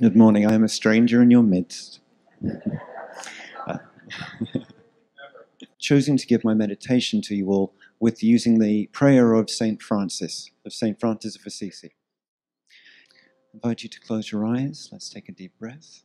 Good morning. I am a stranger in your midst. Choosing to give my meditation to you all with using the prayer of St. Francis, of Assisi. I invite you to close your eyes. Let's take a deep breath.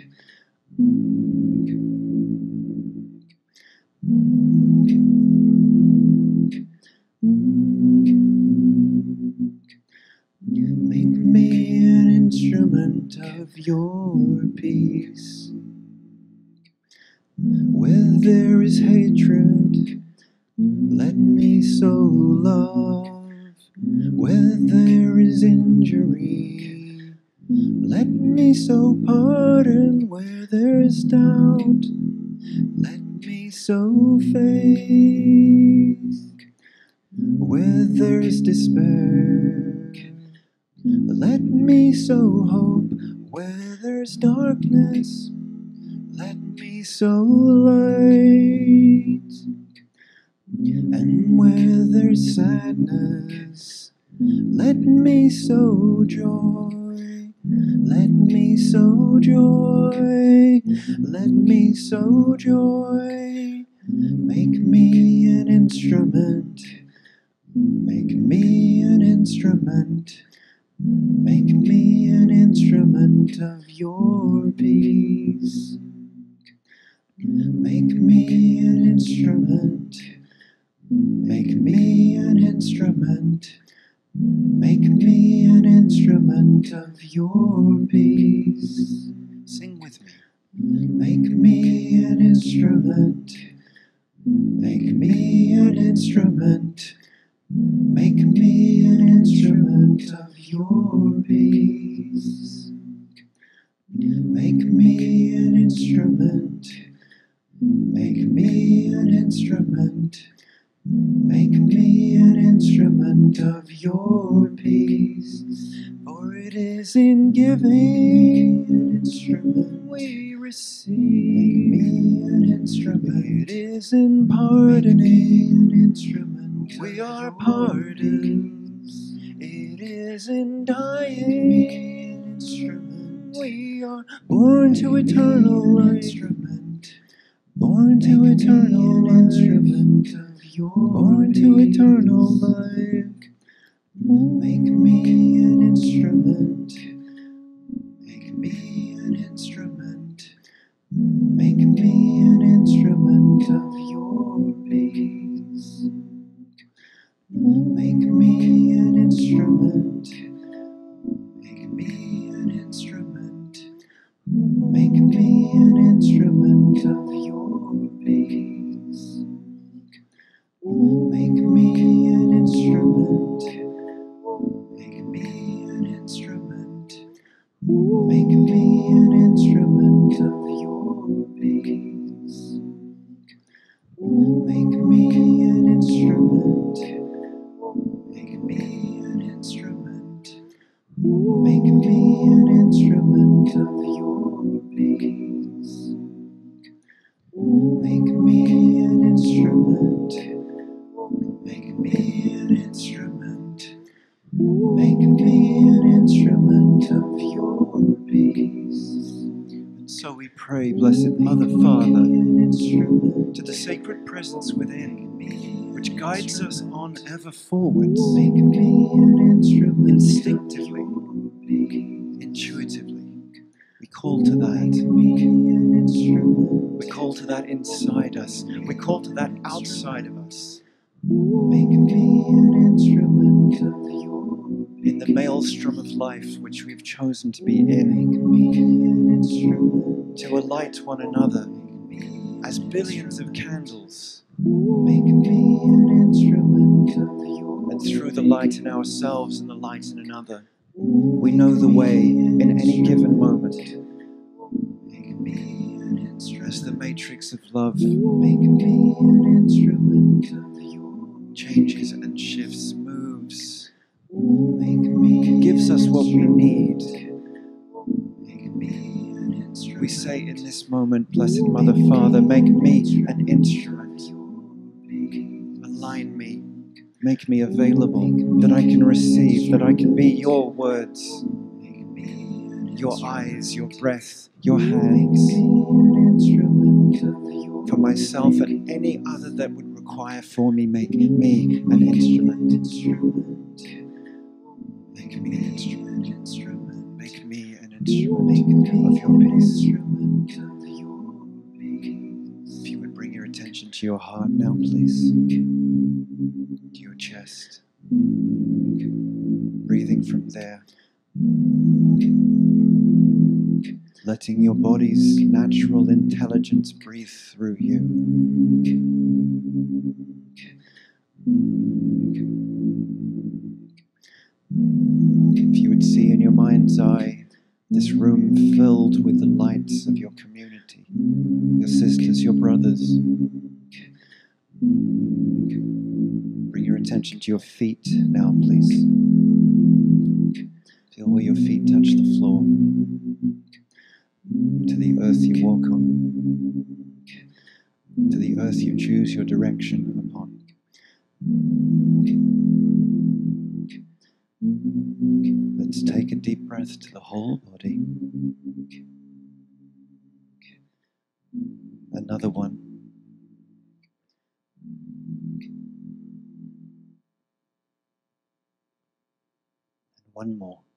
Of your peace, where there is hatred, let me so love. Where there is injury, let me so pardon. Where there is doubt, let me so faith. Where there is despair, let me so hope. Where there's darkness, let me sow light. And where there's sadness, let me sow joy. Let me sow joy. Let me sow joy. Make me an instrument. Make me an instrument. Make me an instrument of your peace. Make me an instrument. Make me an instrument. Make me an instrument of your peace. Sing with me. Make me an instrument. Make me an instrument. Make me an instrument of your peace. Make me an instrument. Make me an instrument. Make me an instrument of your peace. For it is in giving an instrument we receive. Make me an instrument. It is in pardoning an instrument. We are pardoned. It is in dying an instrument. We are born to eternal life. Born to eternal life. Born to eternal life. Make me an instrument. Make me an instrument. Make me an instrument of your peace. Make me an instrument. Make me an instrument. Make me an instrument of your peace. Make me an instrument. Make me an instrument. Make me an instrument of your peace. Make me an instrument. Make me an instrument. Make me an instrument of your peace. Make me an instrument. Make me an instrument. Make me an instrument of your peace. So we pray, Blessed Mother, Father, to the sacred presence within me, which guides us on ever forwards, instinctively, intuitively. We call to that. We call to that inside us. We call to that outside of us. Make me an instrument of your, in the maelstrom of life which we've chosen to be in. Make me an instrument to alight one another as billions of candles. Make me an instrument of your, and through the light in ourselves and the light in another, we know the way in any given moment. Make me an instrument as the matrix of love. Make me an instrument of changes and shifts, moves, gives us what we need. We say in this moment, Blessed Mother, Father, make me an instrument. Align me, make me available, that I can receive, that I can be your words, your eyes, your breath, your hands, for myself and any other that would require for me. Make me an instrument. Make me an instrument. Make me an instrument of your peace. If you would bring your attention to your heart now, please, to your chest, breathing from there, letting your body's natural intelligence breathe through you. If you would see in your mind's eye this room filled with the lights of your community, your sisters, your brothers, bring your attention to your feet now, please. Feel where your feet touch the floor, to the earth you walk on, to the earth you choose your direction upon. Let's take a deep breath to the whole body. Another one. And one more.